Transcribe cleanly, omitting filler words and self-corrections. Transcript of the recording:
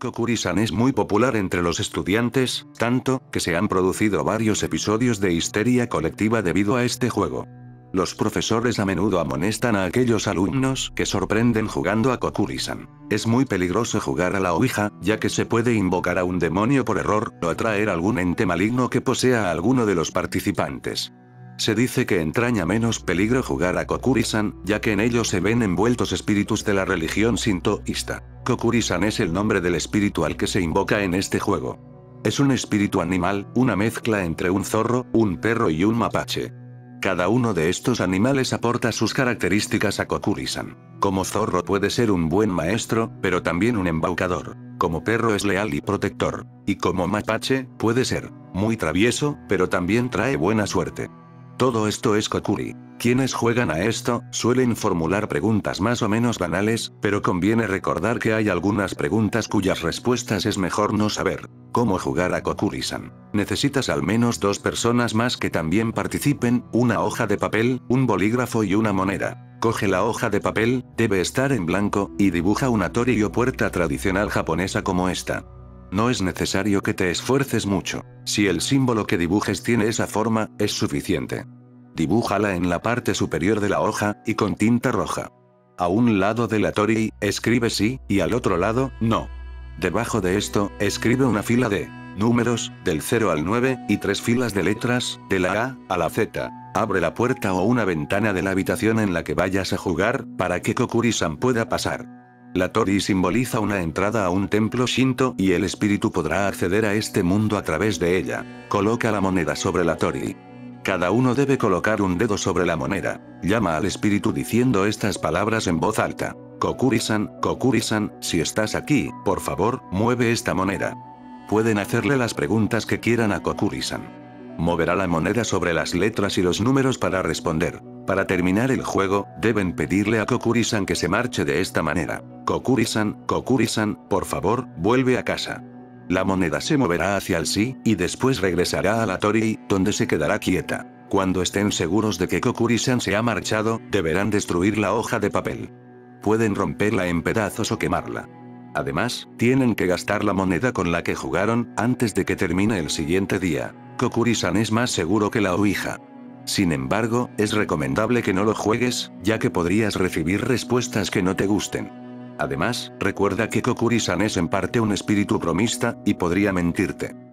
Kokkuri-san es muy popular entre los estudiantes, tanto que se han producido varios episodios de histeria colectiva debido a este juego. Los profesores a menudo amonestan a aquellos alumnos que sorprenden jugando a Kokkuri-san. Es muy peligroso jugar a la ouija, ya que se puede invocar a un demonio por error, o atraer algún ente maligno que posea a alguno de los participantes. Se dice que entraña menos peligro jugar a Kokkuri-san, ya que en ello se ven envueltos espíritus de la religión sintoísta. Kokkuri-san es el nombre del espíritu al que se invoca en este juego. Es un espíritu animal, una mezcla entre un zorro, un perro y un mapache. Cada uno de estos animales aporta sus características a Kokkuri-san. Como zorro puede ser un buen maestro, pero también un embaucador. Como perro es leal y protector. Y como mapache, puede ser muy travieso, pero también trae buena suerte. Todo esto es Kokkuri. Quienes juegan a esto, suelen formular preguntas más o menos banales, pero conviene recordar que hay algunas preguntas cuyas respuestas es mejor no saber. ¿Cómo jugar a Kokkuri-san? Necesitas al menos 2 personas más que también participen, una hoja de papel, un bolígrafo y una moneda. Coge la hoja de papel, debe estar en blanco, y dibuja una torii o puerta tradicional japonesa como esta. No es necesario que te esfuerces mucho. Si el símbolo que dibujes tiene esa forma, es suficiente. Dibújala en la parte superior de la hoja, y con tinta roja. A un lado de la torii, escribe sí, y al otro lado, no. Debajo de esto, escribe una fila de números, del 0 al 9, y 3 filas de letras, de la A a la Z. Abre la puerta o una ventana de la habitación en la que vayas a jugar, para que Kokkuri-san pueda pasar. La torii simboliza una entrada a un templo shinto, y el espíritu podrá acceder a este mundo a través de ella. Coloca la moneda sobre la torii. Cada uno debe colocar un dedo sobre la moneda. Llama al espíritu diciendo estas palabras en voz alta. Kokkuri-san, Kokkuri-san, si estás aquí, por favor, mueve esta moneda. Pueden hacerle las preguntas que quieran a Kokkuri-san. Moverá la moneda sobre las letras y los números para responder. Para terminar el juego, deben pedirle a Kokkuri-san que se marche de esta manera. Kokkuri-san, Kokkuri-san, por favor, vuelve a casa. La moneda se moverá hacia el sí, y después regresará a la torii, donde se quedará quieta. Cuando estén seguros de que Kokkuri-san se ha marchado, deberán destruir la hoja de papel. Pueden romperla en pedazos o quemarla. Además, tienen que gastar la moneda con la que jugaron, antes de que termine el siguiente día. Kokkuri-san es más seguro que la ouija. Sin embargo, es recomendable que no lo juegues, ya que podrías recibir respuestas que no te gusten. Además, recuerda que Kokkuri-san es en parte un espíritu bromista, y podría mentirte.